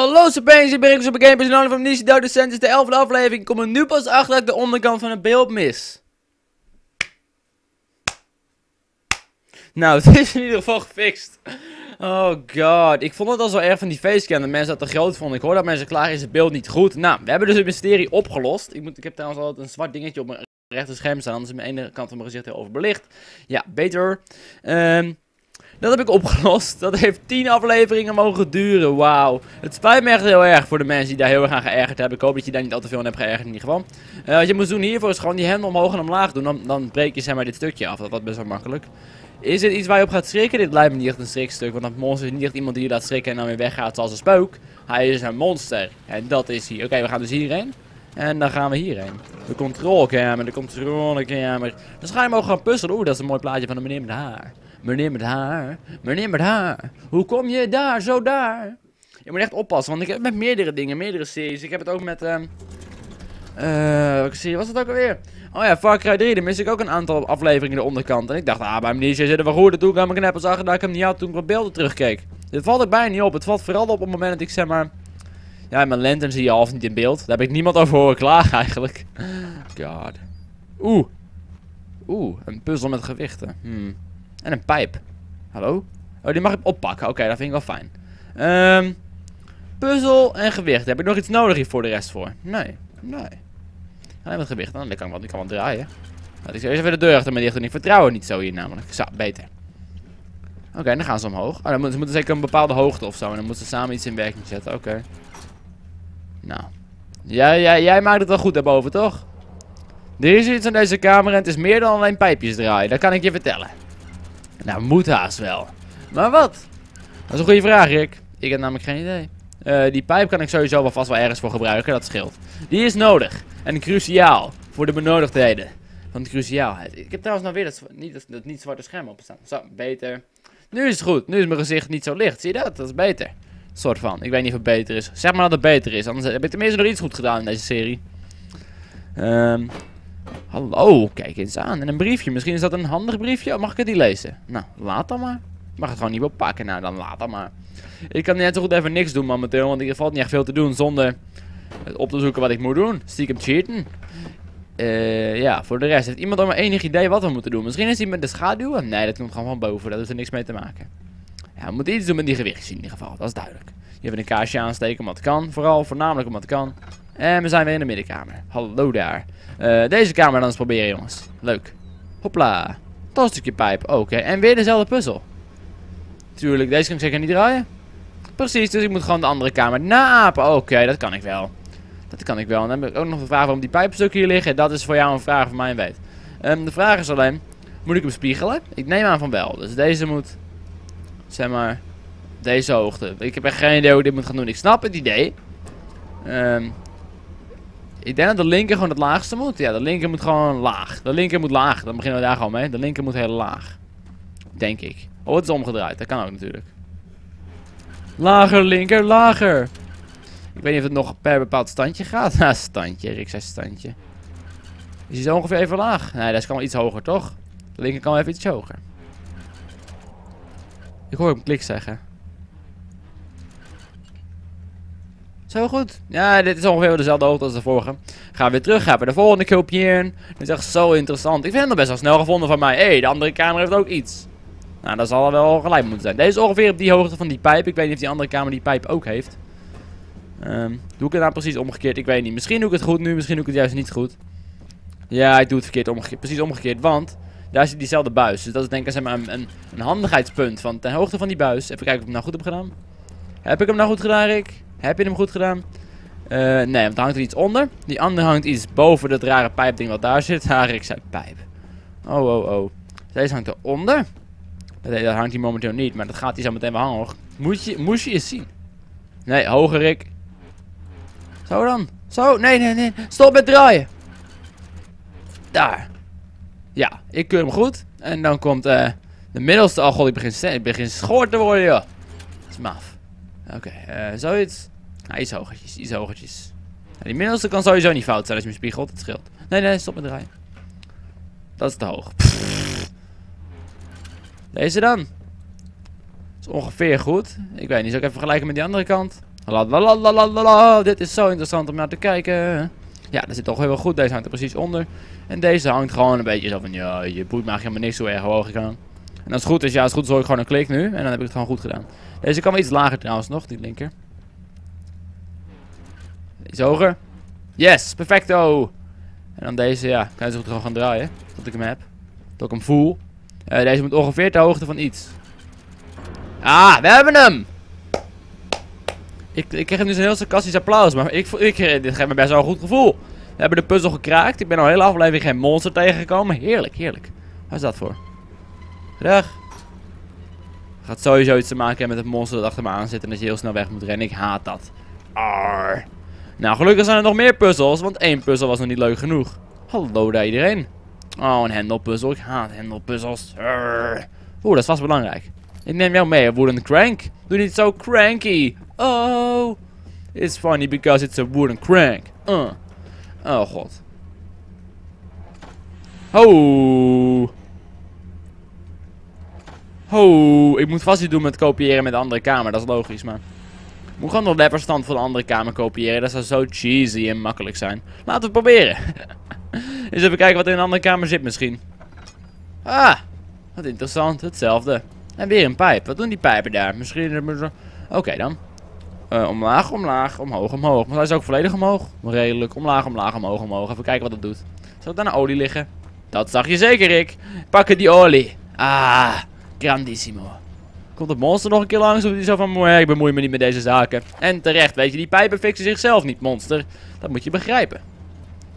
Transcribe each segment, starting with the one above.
Hallo Sabeens, ik ben Rickels op Gamepers en van Amnesia The Dark Descent is de 11e aflevering. Ik kom er nu pas achter dat ik de onderkant van het beeld mis. Nou, het is in ieder geval gefixt. Oh god, ik vond het al zo erg van die facecam, dat mensen dat te groot vonden. Ik hoor dat mensen klagen, is het beeld niet goed. Nou, we hebben dus het mysterie opgelost. Ik heb trouwens altijd een zwart dingetje op mijn rechterscherm staan, anders is mijn ene kant van mijn gezicht heel overbelicht. Ja, beter. Dat heb ik opgelost. Dat heeft 10 afleveringen mogen duren. Wauw. Het spijt me echt heel erg voor de mensen die daar heel erg aan geërgerd hebben. Ik hoop dat je daar niet al te veel aan hebt geërgerd in ieder geval. Wat je moet doen hiervoor is gewoon die handen omhoog en omlaag doen. Dan breek je zeg maar dit stukje af. Dat was best wel makkelijk. Is dit iets waar je op gaat schrikken? Dit lijkt me niet echt een schrikstuk. Want dat monster is niet echt iemand die je laat schrikken en dan weer weggaat zoals een spook. Hij is een monster. En dat is hij. Oké, we gaan dus hierheen. En dan gaan we hierheen. De controlkamer, de controlkamer. Dus ga je mogen gaan puzzelen. Oeh, dat is een mooi plaatje van de meneer met haar. Meneer met haar, meneer met haar. Hoe kom je daar, zo daar? Je moet echt oppassen, want ik heb met meerdere dingen, meerdere series. Ik heb het ook met, welke serie was dat ook alweer? Oh ja, Far Cry 3, daar mis ik ook een aantal afleveringen de onderkant. En ik dacht, bij Amnesia zitten we goed. En toen kwam ik net pas achter dat ik hem niet had toen ik op beelden terugkeek. Dit valt er bijna niet op. Het valt vooral op het moment dat ik zeg maar... Ja, mijn lantern zie je half niet in beeld. Daar heb ik niemand over horen klagen eigenlijk. God. Oeh, een puzzel met gewichten. En een pijp. Hallo? Oh, die mag ik oppakken. Oké, dat vind ik wel fijn. Puzzel en gewicht. Heb ik nog iets nodig hier voor de rest voor? Nee. Alleen met gewicht. Dan kan ik wel draaien. Laat ik zo eerst even de deur achter me dicht. En ik vertrouw het niet zo hier namelijk. Zo, beter. Oké, dan gaan ze omhoog. Oh, dan moeten ze zeker een bepaalde hoogte of zo. En dan moeten ze samen iets in werking zetten. Oké. Nou. Jij maakt het wel goed daarboven, toch? Er is iets aan deze kamer en het is meer dan alleen pijpjes draaien. Dat kan ik je vertellen. Nou, moet haast wel. Maar wat? Dat is een goede vraag, Rick. Ik heb namelijk geen idee. Die pijp kan ik sowieso wel vast wel ergens voor gebruiken, dat scheelt. Die is nodig. En cruciaal. Voor de benodigdheden. Van de cruciaalheid. Ik heb trouwens nou weer dat niet zwarte scherm opstaan. Zo, beter. Nu is het goed. Nu is mijn gezicht niet zo licht. Zie je dat? Dat is beter. Soort van. Ik weet niet of het beter is. Zeg maar dat het beter is. Anders heb ik tenminste nog iets goed gedaan in deze serie. Hallo, kijk eens aan. En een briefje. Misschien is dat een handig briefje. Mag ik het niet lezen? Nou, laat dan maar. Ik mag het gewoon niet oppakken. Nou, dan laat dan maar. Ik kan net zo goed even niks doen momenteel. Want er valt niet echt veel te doen zonder op te zoeken wat ik moet doen. Stiekem cheaten. Ja, voor de rest. Heeft iemand al maar enig idee wat we moeten doen? Misschien is hij met de schaduwen? Nee, dat komt gewoon van boven. Dat heeft er niks mee te maken. Ja, we moeten iets doen met die gewichtjes in ieder geval. Dat is duidelijk. Je hebt een kaarsje aansteken omdat het kan. Voornamelijk omdat het kan. En we zijn weer in de middenkamer. Hallo daar. Deze kamer dan eens proberen, jongens. Leuk. Hopla. Dat stukje pijp. Oké. En weer dezelfde puzzel. Tuurlijk, deze kan ik zeker niet draaien. Precies, dus ik moet gewoon de andere kamer naapen. Oké, dat kan ik wel. Dat kan ik wel. En dan heb ik ook nog een vraag waarom die pijpstukken hier liggen. Dat is voor jou een vraag van mij weet. De vraag is alleen, moet ik hem spiegelen? Ik neem aan van wel. Dus deze moet, zeg maar, deze hoogte. Ik heb echt geen idee hoe ik dit moet gaan doen. Ik snap het idee. Ik denk dat de linker gewoon het laagste moet. Ja, de linker moet gewoon laag. De linker moet laag. Dan beginnen we daar gewoon mee. De linker moet heel laag. Denk ik. Oh, het is omgedraaid. Dat kan ook natuurlijk. Lager, linker, lager. Ik weet niet of het nog per bepaald standje gaat. Nou, standje. Rick zei standje. Is hij zo ongeveer even laag? Nee, dat kan wel iets hoger, toch? De linker kan wel even iets hoger. Ik hoor hem klik zeggen. Zo goed. Ja, dit is ongeveer dezelfde hoogte als de vorige. Gaan we weer terug. Gaan we de volgende kopieën. Dit is echt zo interessant. Ik vind het best wel snel gevonden van mij. Hé, de andere kamer heeft ook iets. Nou, dat zal er wel gelijk moeten zijn. Deze is ongeveer op die hoogte van die pijp. Ik weet niet of die andere kamer die pijp ook heeft. Doe ik het nou precies omgekeerd? Ik weet niet. Misschien doe ik het goed nu. Misschien doe ik het juist niet goed. Ja, ik doe het verkeerd omgekeerd. Precies omgekeerd. Want daar zit diezelfde buis. Dus dat is denk ik een handigheidspunt. Van ten hoogte van die buis. Even kijken of ik hem nou goed heb gedaan. Heb ik hem nou goed gedaan, Rick? Heb je hem goed gedaan? Nee, want er hangt er iets onder. Die andere hangt iets boven dat rare pijpding wat daar zit. Haar, ik zei pijp. Oh. Deze hangt eronder. Dat hangt hij momenteel niet, maar dat gaat hij zo meteen wel hangen hoor. Moest je eens zien. Nee, hoger Rick. Zo dan. Zo, nee. Stop met draaien. Daar. Ja, ik keur hem goed. En dan komt de middelste. Oh god, ik begin schoor te worden joh. Dat is maf. Oké, zoiets. Nou, iets hogertjes, iets hogertjes. Nou, die middelste kan sowieso niet fout zijn als je me spiegelt, dat scheelt. Nee, stop met draaien. Dat is te hoog. Pfft. Deze dan. Dat is ongeveer goed. Ik weet niet, zou ik even vergelijken met die andere kant? Dit is zo interessant om naar te kijken. Ja, dat zit toch heel goed. Deze hangt er precies onder. En deze hangt gewoon een beetje zo van, ja, je boeit maar helemaal niks hoe erg hoog gaan. En als het goed is, ja, als het goed is hoor ik gewoon een klik nu. En dan heb ik het gewoon goed gedaan. Deze kan wel iets lager trouwens nog, die linker. Iets hoger. Yes, perfecto. En dan deze, ja, kan je zo goed gewoon gaan draaien. Tot ik hem heb. Tot ik hem voel. Deze moet ongeveer ter hoogte van iets. Ah, we hebben hem! Ik kreeg nu zo'n heel sarcastisch applaus, maar dit geeft me best wel een goed gevoel. We hebben de puzzel gekraakt. Ik ben al heel aflevering geen monster tegengekomen. Heerlijk, heerlijk. Waar is dat voor? Gedag. Gaat sowieso iets te maken hebben met het monster dat achter me aan zit en dat je heel snel weg moet rennen. Ik haat dat. Arr. Nou, gelukkig zijn er nog meer puzzels, want één puzzel was nog niet leuk genoeg. Hallo daar iedereen. Oh, een hendelpuzzel. Ik haat hendelpuzzels. Oeh, dat is vast belangrijk. Ik neem jou mee, wooden crank. Doe niet zo cranky. Oh. It's funny because it's a wooden crank. Oh god. Ho. Ho. Ik moet vast iets doen met kopiëren met de andere kamer. Dat is logisch, maar... Ik moet gewoon de leverstand van de andere kamer kopiëren. Dat zou zo cheesy en makkelijk zijn. Laten we het proberen. Eens even kijken wat in de andere kamer zit misschien. Ah. Wat interessant. Hetzelfde. En weer een pijp. Wat doen die pijpen daar? Misschien... Oké dan. Omlaag, omlaag, omhoog, omhoog. Maar hij is ook volledig omhoog. Redelijk. Omlaag, omlaag, omhoog, omhoog. Even kijken wat dat doet. Zou daar nou olie liggen? Dat zag je zeker, Rick. Pakken die olie. Ah. Grandissimo. Komt het monster nog een keer langs? Of die zo van... Ik bemoei me niet met deze zaken. En terecht, weet je. Die pijpen fixen zichzelf niet, monster. Dat moet je begrijpen.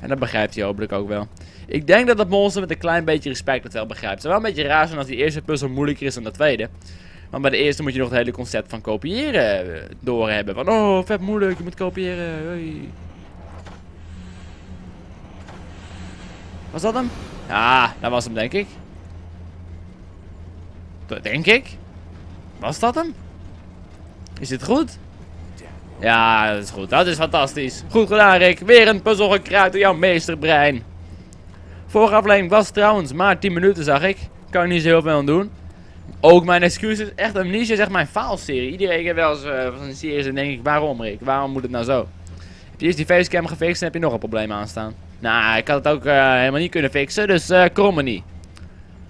En dat begrijpt hij hopelijk ook wel. Ik denk dat dat monster met een klein beetje respect het wel begrijpt. Het zou wel een beetje raar zijn als die eerste puzzel moeilijker is dan de tweede. Want bij de eerste moet je nog het hele concept van kopiëren doorhebben. Van oh, vet moeilijk, je moet kopiëren. Hoi. Was dat hem? Ja, dat was hem denk ik. Denk ik? Was dat hem? Is dit goed? Ja, dat is goed. Dat is fantastisch. Goed gedaan, Rick. Weer een puzzel gekraakt door jouw meesterbrein. Vorige aflevering was trouwens maar 10 minuten, zag ik. Kan er niet zo heel veel aan doen. Ook mijn excuses. Echt, Amnesia is echt mijn faalserie. Iedereen heeft wel eens een serie en denk ik, waarom Rick? Waarom moet het nou zo? Heb je eerst die facecam gefixt en heb je nog een probleem aanstaan. Nou, ik had het ook helemaal niet kunnen fixen, dus krom me niet.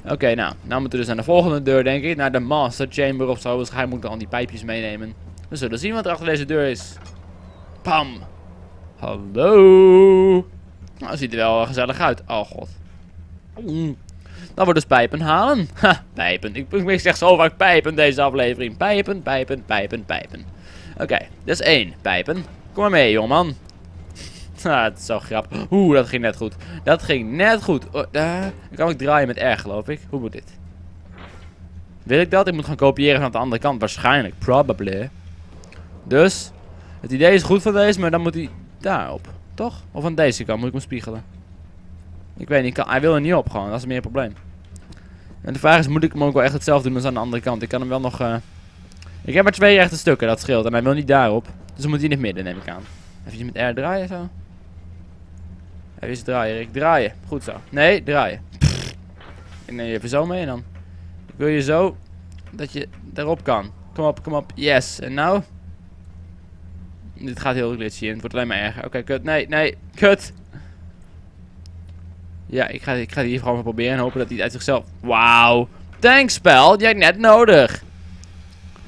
Oké, nou moeten we dus naar de volgende deur, denk ik. Naar de Master Chamber of zo. Waarschijnlijk moet ik al die pijpjes meenemen. We zullen zien wat er achter deze deur is. Pam. Hallo. Nou, ziet er wel gezellig uit. Oh god. Dan wordt dus pijpen halen. Ha, pijpen. Ik zeg zo vaak pijpen deze aflevering. Pijpen, pijpen, pijpen, pijpen. Oké, dat is 1. Pijpen. Kom maar mee, jongeman. Ah, dat is zo grappig. Oeh, dat ging net goed. Dat ging net goed. Oh, ik kan ook draaien met R, geloof ik. Hoe moet dit? Wil ik dat? Ik moet gaan kopiëren van de andere kant. Waarschijnlijk. Probably. Dus. Het idee is goed van deze, maar dan moet hij daarop. Toch? Of aan deze kant. Moet ik hem spiegelen? Ik weet niet. Hij wil er niet op gewoon. Dat is meer een probleem. En de vraag is, moet ik hem ook wel echt hetzelfde doen als aan de andere kant? Ik kan hem wel nog... Ik heb maar 2 rechte stukken. Dat scheelt. En hij wil niet daarop. Dus dan moet hij in het midden, neem ik aan. Even met R draaien zo. Even eens draaien, Rick. Draaien. Goed zo. Nee, draaien. Pff. Ik neem je even zo mee dan. Ik wil je zo... Dat je daarop kan. Kom op, kom op. Yes. En nou... Dit gaat heel glitchy en het wordt alleen maar erger. Oké, kut. Nee, nee. Kut. Ja, ik ga hier gewoon proberen en hopen dat hij uit zichzelf... Wauw. Thanks, spel. Die had ik net nodig.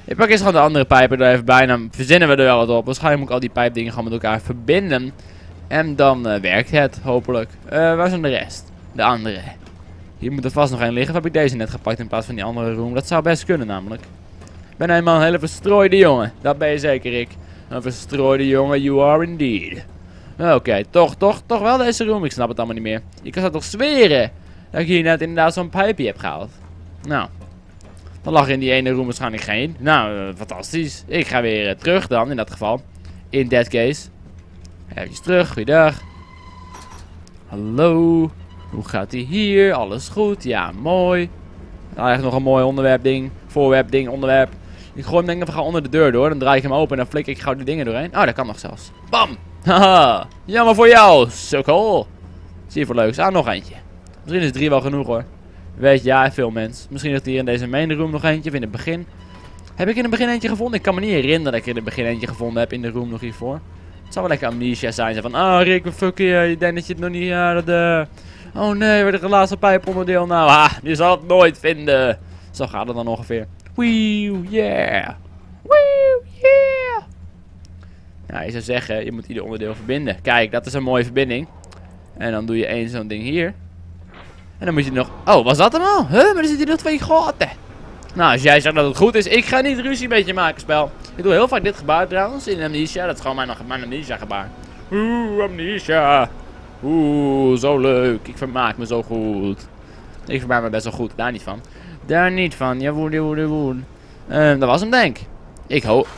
Ik pak eerst gewoon de andere pijpen er even bij en dan verzinnen we er wel wat op. Waarschijnlijk moet ik al die pijpdingen gewoon met elkaar verbinden. En dan werkt het, hopelijk. Waar zijn de rest? De andere. Hier moet er vast nog één liggen. Of heb ik deze net gepakt in plaats van die andere room? Dat zou best kunnen namelijk. Ik ben helemaal een hele verstrooide jongen. Dat ben je zeker, Rick. Een verstrooide jongen, you are indeed. Oké, toch wel deze room. Ik snap het allemaal niet meer. Ik kan toch zweren dat ik hier net inderdaad zo'n pijpje heb gehaald. Nou, dan lag in die ene room waarschijnlijk geen. Nou, fantastisch. Ik ga weer terug dan, in dat geval. In that case. Even terug, goeiedag. Hallo. Hoe gaat ie hier? Alles goed? Ja, mooi. Nou, echt nog een mooi onderwerpding. Voorwerpding, onderwerp. Ik gooi hem denk ik even onder de deur door. Dan draai ik hem open en dan flik ik gauw die dingen doorheen. Oh, dat kan nog zelfs. Bam! Haha. Jammer voor jou, sukkel. Zie je voor leuks. Ah, nog eentje. Misschien is 3 wel genoeg hoor. Weet je, ja, veel mensen. Misschien ligt hier in deze main room nog eentje. Of in het begin. Heb ik in het begin eentje gevonden? Ik kan me niet herinneren dat ik in het begin eentje gevonden heb in de room nog hiervoor. Het zou wel lekker amnesia zijn. Zo van, oh Rick, fuck je, denk dat je het nog niet... Oh nee, weer de laatste pijponderdeel. Nou, je zal het nooit vinden. Zo gaat het dan ongeveer. Wee, yeah. Wee, yeah. Nou, je zou zeggen, je moet ieder onderdeel verbinden. Kijk, dat is een mooie verbinding. En dan doe je één zo'n ding hier. En dan moet je nog... Oh, was dat hem al? Huh? Maar er zitten hier nog twee gaten. Nou, als jij zegt dat het goed is, ik ga niet ruzie met je maken, spel. Ik doe heel vaak dit gebaar trouwens, in amnesia. Dat is gewoon mijn amnesia gebaar. Oeh, amnesia. Oeh, zo leuk. Ik vermaak me zo goed. Ik vermaak me best wel goed, daar niet van. Daar niet van, jawoel, jawoel, jawoel. Dat was hem denk ik. Ik hoop...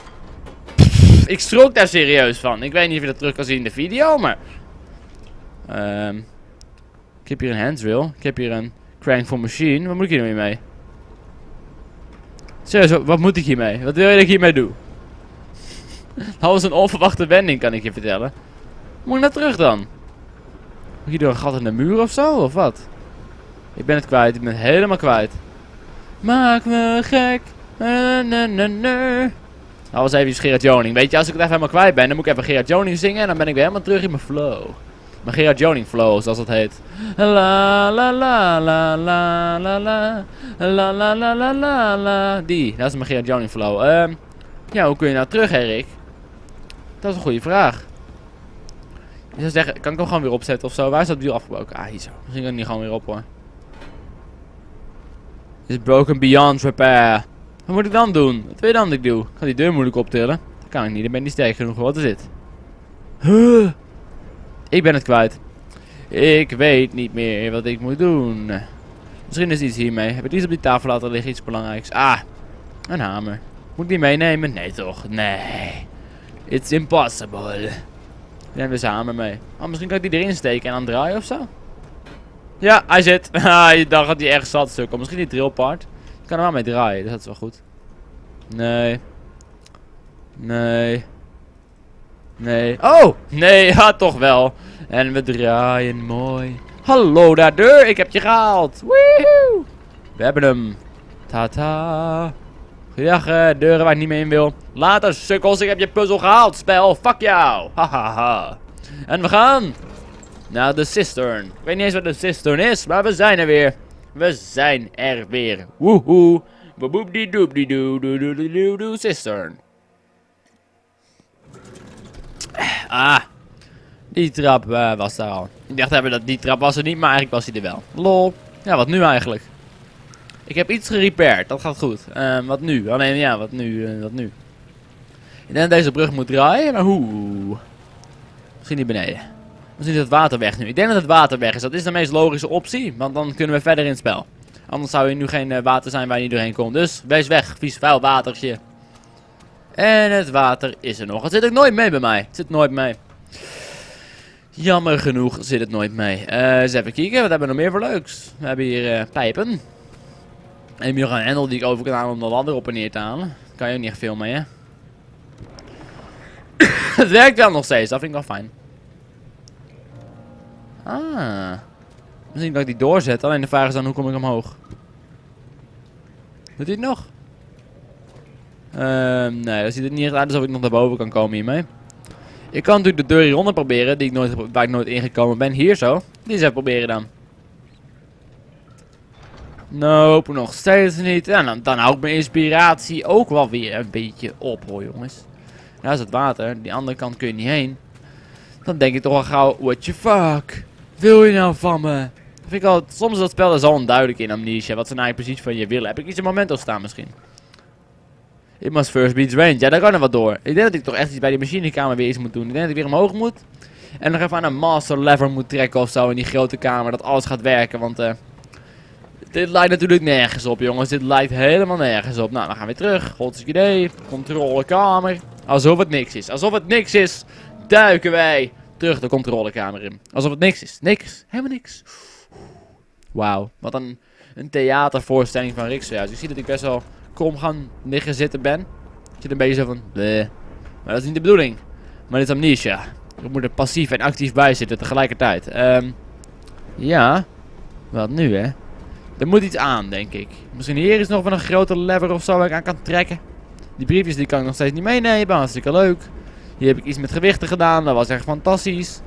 Ik schrok daar serieus van. Ik weet niet of je dat terug kan zien in de video, maar... Ik heb hier een handrail. Ik heb hier een crank for machine. Wat moet ik hier nou mee? Serieus, wat moet ik hiermee? Wat wil je dat ik hiermee doe? Dat was een onverwachte wending, kan ik je vertellen. Moet ik naar terug dan? Moet ik hier door een gat in de muur ofzo, of wat? Ik ben het kwijt, ik ben het helemaal kwijt. Maak me gek. Dat was even Gerard Joling. Weet je, als ik het even helemaal kwijt ben, dan moet ik even Gerard Joling zingen en dan ben ik weer helemaal terug in mijn flow. Mijn Gerard Joling flow, zoals dat heet. La la la la la la la la la la la la la. Die, dat is mijn Gerard Joling flow. Ja, hoe kun je nou terug, Erik? Dat is een goede vraag. Je zou zeggen, kan ik hem gewoon weer opzetten ofzo? Waar is dat wiel afgebroken? Ah, hier zo. Misschien kan ik niet gewoon weer op hoor. Is broken beyond repair. Wat moet ik dan doen? Wat wil je dan dat ik doe? Ik kan die deur moeilijk optillen. Dat kan ik niet, dan ben ik niet sterk genoeg. Wat is dit? Huh? Ik ben het kwijt. Ik weet niet meer wat ik moet doen. Misschien is iets hiermee. Heb ik iets op die tafel laten liggen? Iets belangrijks. Ah, een hamer. Moet ik die meenemen? Nee toch? Nee. It's impossible. Ik neem dus een hamer mee. Oh, misschien kan ik die erin steken en dan draaien ofzo? Ja, hij zit. Dan gaat hij erg zat stuk. Misschien die drillpart. Ik kan er wel mee draaien, dus dat is wel goed. Nee. Nee. Nee. Oh! Nee, ja, toch wel. En we draaien mooi. Hallo daar, deur. Ik heb je gehaald. Woehoe. We hebben hem. Tata. Goedendag, deuren waar ik niet mee in wil. Later, sukkels. Ik heb je puzzel gehaald, spel. Fuck jou. Hahaha. En we gaan naar de cistern. Ik weet niet eens wat de cistern is, maar we zijn er weer. We zijn er weer. Woehoe. Boop die doop die doo doo doo doo doo cistern. Ah, die trap was daar al. Ik dacht hebben dat die trap was er niet, maar eigenlijk was hij er wel. Lol. Ja, wat nu eigenlijk? Ik heb iets gerepaard, dat gaat goed. Wat nu? Oh nee, ja, wat nu? Wat nu? Ik denk dat deze brug moet draaien, maar hoe? Misschien niet beneden. Misschien is het water weg nu. Ik denk dat het water weg is. Dat is de meest logische optie, want dan kunnen we verder in het spel. Anders zou er nu geen water zijn waar je niet doorheen komt. Dus wees weg, vies vuil watertje. En het water is er nog. Het zit ook nooit mee bij mij. Het zit nooit mee. Jammer genoeg zit het nooit mee. Eens even kijken. Wat hebben we nog meer voor leuks? We hebben hier pijpen. En we hebben nog een hendel die ik over kan halen om de ladder op en neer te halen. Daar kan je ook niet echt veel mee, hè? Het werkt wel nog steeds. Dat vind ik wel fijn. Ah. Misschien kan ik die doorzet. Alleen de vraag is dan hoe kom ik omhoog? Doet hij het nog? Nee, dat ziet er niet echt uit alsof ik nog naar boven kan komen hiermee. Ik kan natuurlijk de deur hieronder proberen, die ik nooit, waar ik nooit ingekomen ben. Hier zo. Die eens even proberen dan. Nope, nog steeds niet. Ja, dan houdt mijn inspiratie ook wel weer een beetje op hoor jongens. Daar is het water, die andere kant kun je niet heen. Dan denk ik toch al gauw, what the fuck? Wil je nou van me? Vind ik al, soms is dat spel zo onduidelijk in amnesia. Wat ze nou precies van je willen. Heb ik iets een moment al staan misschien? It must first be drained. Ja, daar kan er wat door. Ik denk dat ik toch echt iets bij die machinekamer weer iets moet doen. Ik denk dat ik weer omhoog moet. En nog even aan een master lever moet trekken ofzo in die grote kamer. Dat alles gaat werken, want dit lijkt natuurlijk nergens op, jongens. Dit lijkt helemaal nergens op. Nou, dan gaan we weer terug. Gods idee. Controlekamer. Alsof het niks is. Alsof het niks is, duiken wij terug de controlekamer in. Alsof het niks is. Niks. Helemaal niks. Wauw. Wat een theatervoorstelling van Rick zojuist. Ik zie dat ik best wel... Kom gaan liggen zitten ben. Ik zit een beetje zo van. Bleh. Maar dat is niet de bedoeling. Maar dit is amnesia. Ik moet er passief en actief bij zitten tegelijkertijd. Ja. Wat nu hè? Er moet iets aan denk ik. Misschien hier is nog wel een grote lever of zo waar ik aan kan trekken. Die briefjes die kan ik nog steeds niet meenemen. Hartstikke leuk. Hier heb ik iets met gewichten gedaan. Dat was echt fantastisch.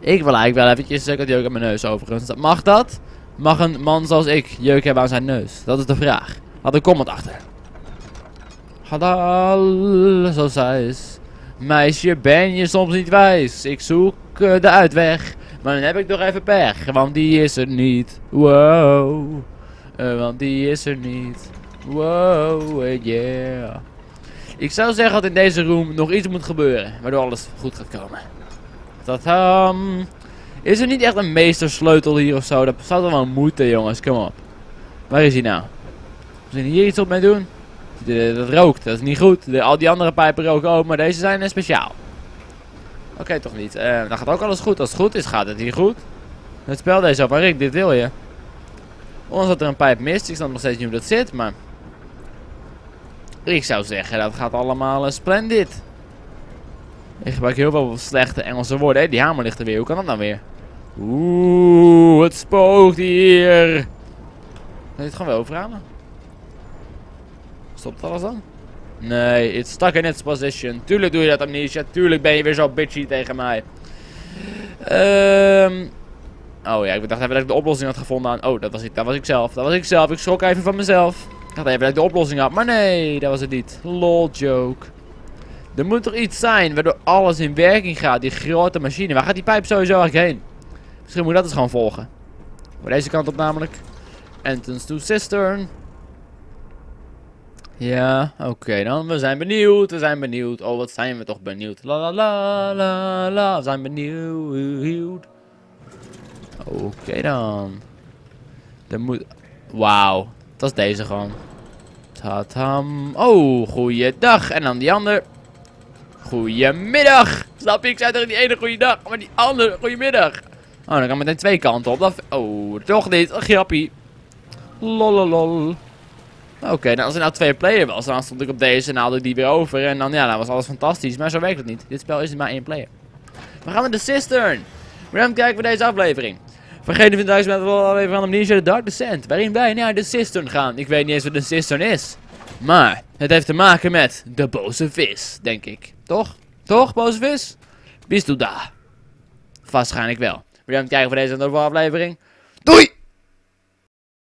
Ik wil eigenlijk wel eventjes... Ik had jeuk aan mijn neus overigens. Mag dat? Mag een man zoals ik jeuk hebben aan zijn neus? Dat is de vraag. Had een comment achter. Hadal, zoals zij is. Meisje, ben je soms niet wijs? Ik zoek de uitweg. Maar dan heb ik nog even pech. Want die is er niet. Wow. Want die is er niet. Wow, yeah. Ik zou zeggen dat in deze room nog iets moet gebeuren. Waardoor alles goed gaat komen. Tadam. Is er niet echt een meestersleutel hier of zo? Dat zou toch wel moeten, jongens. Kom op. Waar is hij nou? Misschien hier iets op mee doen? Dat rookt. Dat is niet goed. Al die andere pijpen roken ook. Maar deze zijn speciaal. Oké, toch niet. Dan gaat ook alles goed. Als het goed is, gaat het hier goed. Het spel deze op. Maar Rick, dit wil je. Ondanks dat er een pijp mist. Ik snap nog steeds niet hoe dat zit, maar... Ik zou zeggen, dat gaat allemaal splendid. Ik gebruik heel veel slechte Engelse woorden. Hé, die hamer ligt er weer. Hoe kan dat nou weer? Oeh, het spookt hier. Kan je het gewoon weer overhalen? Stopt alles dan? Nee, it's stuck in its position. Tuurlijk doe je dat, Amnesia. Tuurlijk ben je weer zo bitchy tegen mij. Oh ja, ik dacht even dat ik de oplossing had gevonden aan... Oh, dat was ik zelf. Ik schrok even van mezelf. Ik dacht even dat ik de oplossing had, maar nee, dat was het niet. Lol joke. Er moet toch iets zijn waardoor alles in werking gaat. Die grote machine. Waar gaat die pijp sowieso eigenlijk heen? Misschien moet ik dat eens gewoon volgen. Maar deze kant op namelijk. Entrance to cistern. Ja, oké dan. We zijn benieuwd. We zijn benieuwd. Oh, wat zijn we toch benieuwd. La la la la la. We zijn benieuwd. Oké dan. Er moet... Wauw. Dat is deze gewoon. Tatam. Oh, goeiedag. En dan die ander. Goedemiddag. Snap je? Ik zei tegen die ene goeiedag. Maar die andere goedemiddag. Oh, dan kan meteen twee kanten op. Dat... Oh, toch niet. Een grappie. Lololol. Oké, nou, als er nou twee player was, dan stond ik op deze en haalde ik die weer over. En dan, ja, dan was alles fantastisch. Maar zo werkt het niet. Dit spel is maar één player. We gaan naar de cistern. We gaan kijken voor deze aflevering. Vergeet niet vandaag met wel aflevering van Amnesia The Dark Descent. Waarin wij naar de cistern gaan. Ik weet niet eens wat de cistern is. Maar het heeft te maken met de boze vis, denk ik. Toch? Toch, boze vis? Bistuda. Waarschijnlijk wel. We gaan kijken voor deze aflevering. Doei!